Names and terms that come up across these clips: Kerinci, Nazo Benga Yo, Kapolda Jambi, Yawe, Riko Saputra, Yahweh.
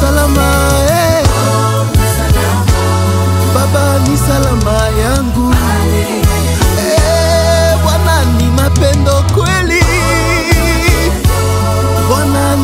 salama, eh. Baba ni salama yangu, eh. Bwana ni mapendo kweli, Bwana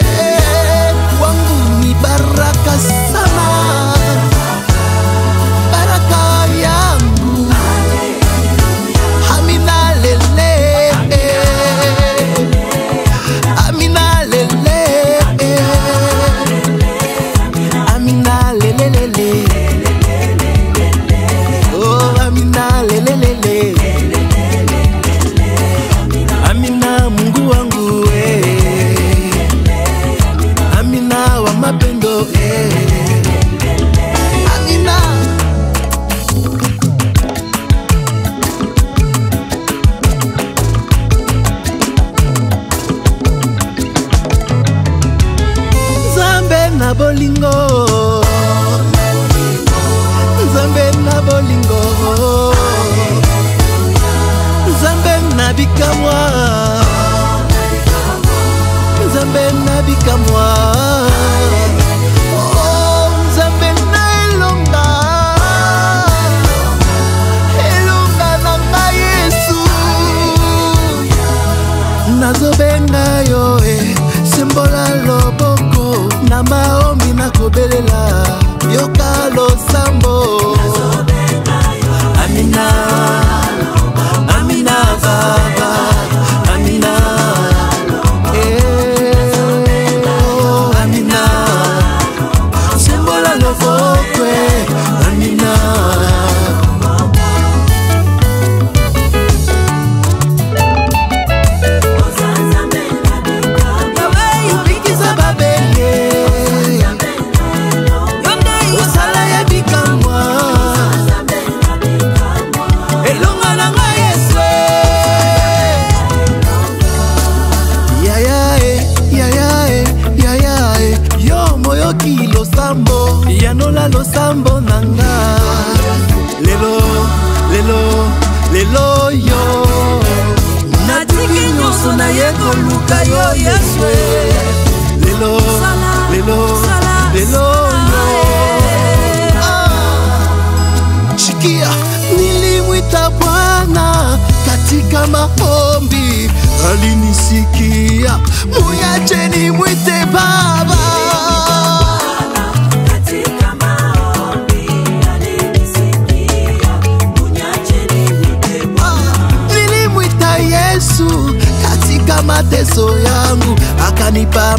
eh. Wangu ni baraka sana, baraka yangu, Amina lele. Nazo benga yo, eh. Simbola loboko na maomi na kobelela yoka lo sambo. Nazo benga yo, Amina, Amina baba, Amina, eh, oh, Amina. Simbola loboko, eh. Amina. Yanola lo sambo nanga, lelo, lelo, lelo yo. Natiki nyoso na yeko luka yo yeswe, lelo, lelo, lelo yo. Shikia nilimwita Bwana katika maombi, alinisikia, muache nimwite Baba. Katika mateso yangu akanipa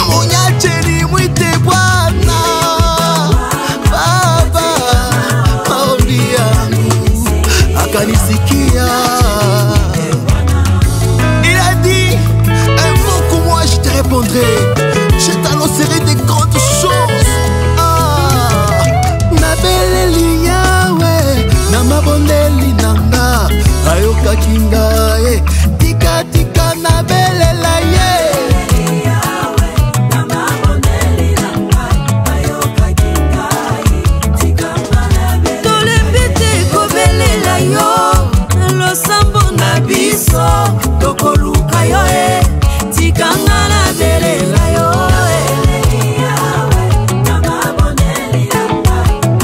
munyache nimwite Bwana Baba. Maombi yangu akanisikia, il a dit un mot que moi je te répondrai, je t'annoncerai des grandes choses. Ah, nabeleli Yahweh na mabondeli nanga ayoka kinga, eh. Tika na belela ye, Yawe na mabondeli nanga ayoka kingai. Tika na belela, tolembete ko belela yo lo sambo na biso tokoluka yo, eh. Tika na belela yo, Yawe na mabondeli nanga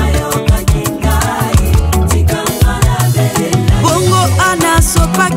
ayoka kingai. Tika na belela bongo ana sopa.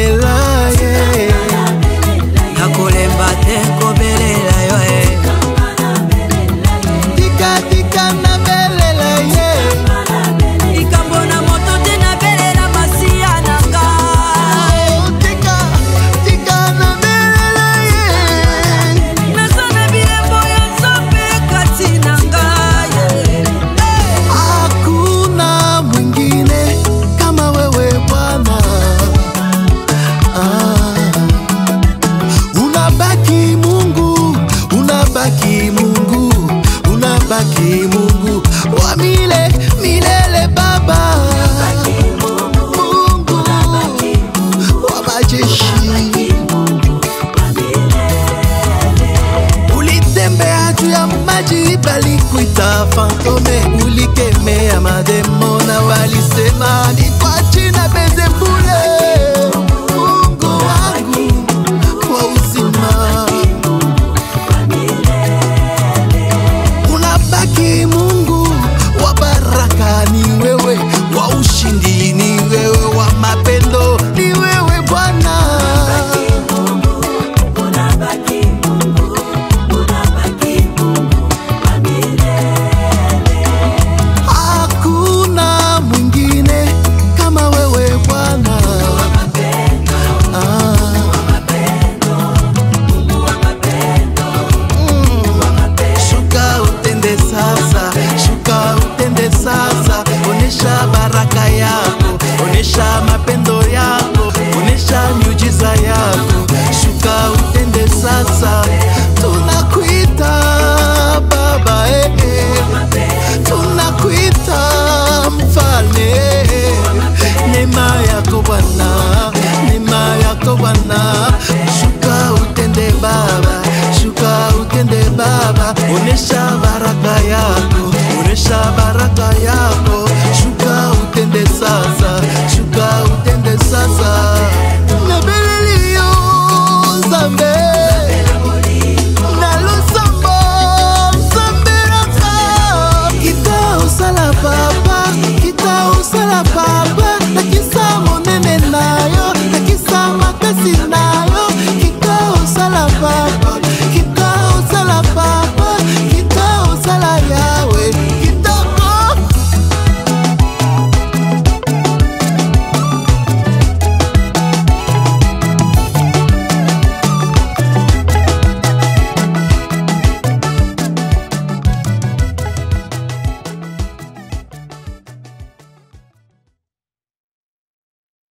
fantôme, ulikeme amademo na walisema.